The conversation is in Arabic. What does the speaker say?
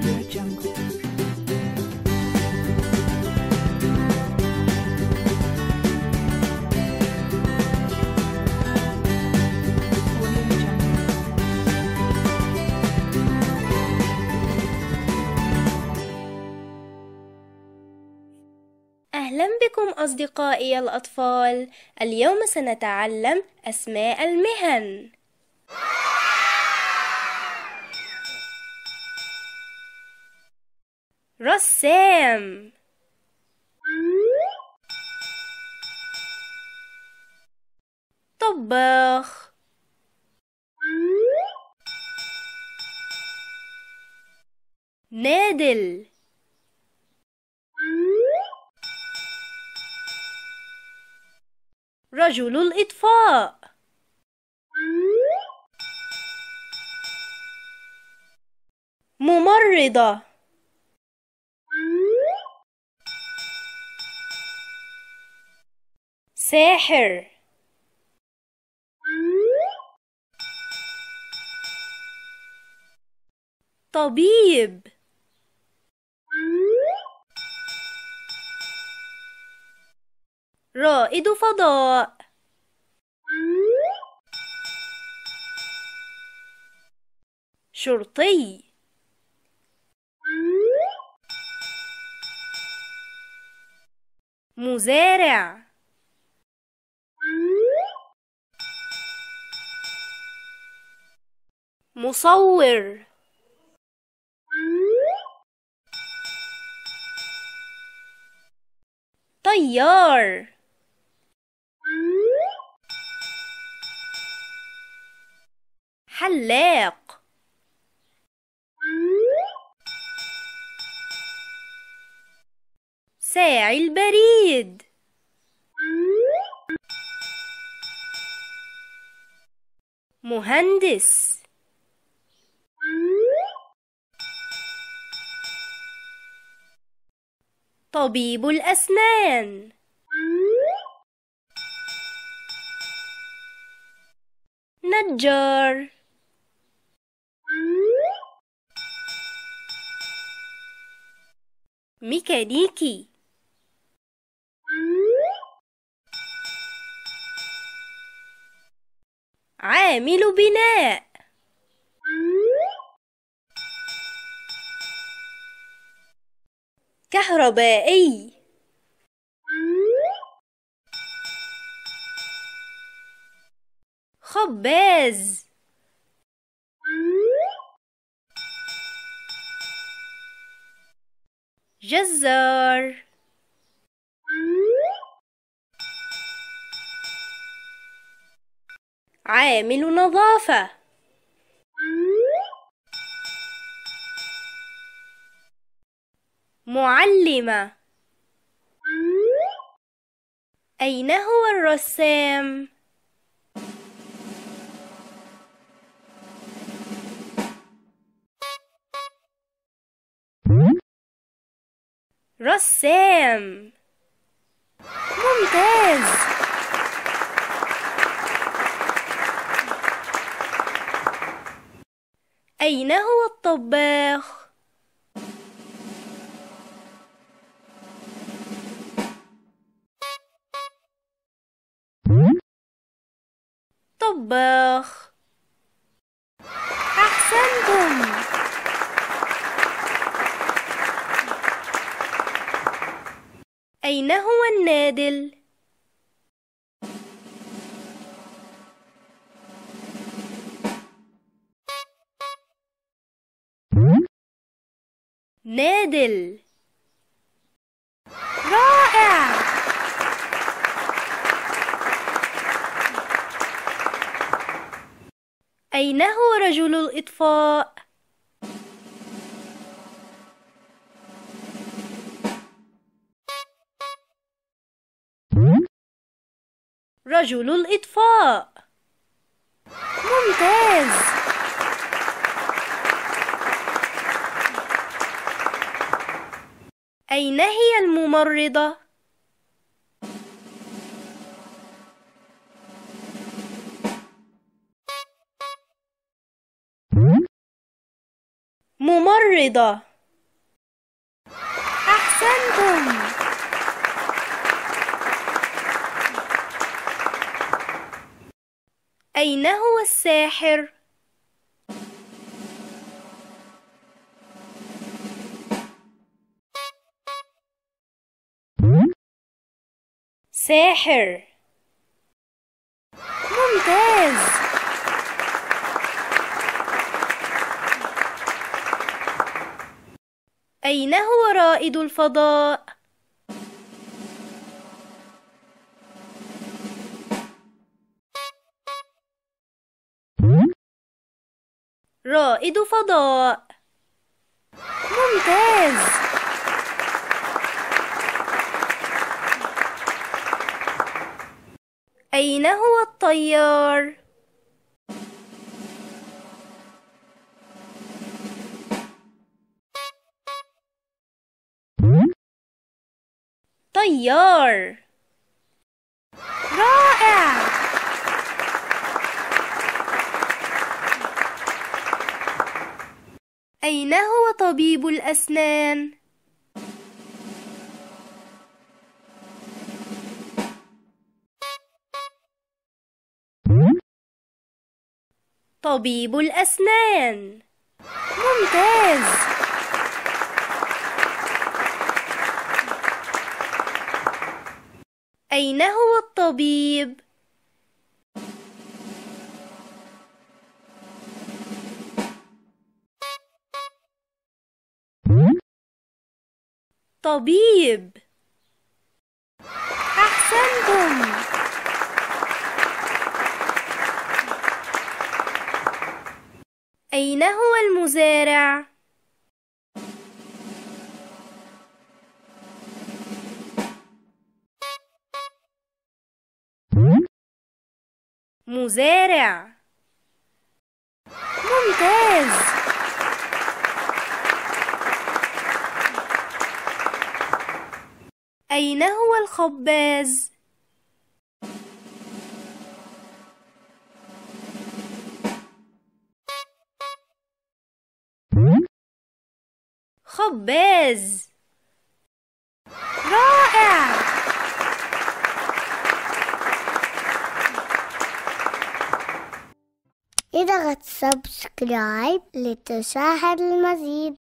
Audio Jungle. أهلا بكم أصدقائي الأطفال. اليوم سنتعلم أسماء المهن. رسام، طباخ، نادل، رجل الإطفاء، ممرضة، ساحر، طبيب، رائد فضاء، شرطي، مزارع، مصور، طيار، حلاق، ساعي البريد، مهندس، طبيب الأسنان، نجار، ميكانيكي، عامل بناء، كهربائي، خباز، جزار، عامل نظافة، معلمة. أين هو الرسام؟ رسام ممتاز. أين هو الطباخ؟ طباخ، أحسنتم. أين هو النادل؟ نادل، رائع. أين هو رجل الإطفاء؟ رجل الإطفاء ممتاز. أين هي الممرضة؟ ممرضة، أين هو الساحر؟ ساحر. ممتاز. أين هو رائد الفضاء؟ رائد فضاء. ممتاز. أين هو الطيار؟ طيار. رائع. أين هو طبيب الأسنان؟ طبيب الأسنان. ممتاز. أين هو الطبيب؟ طبيب. أحسنتم. أين هو المزارع؟ مزارع. ممتاز. أين هو الخباز؟ خباز. رائع. اضغط سبسكرايب لتشاهد المزيد.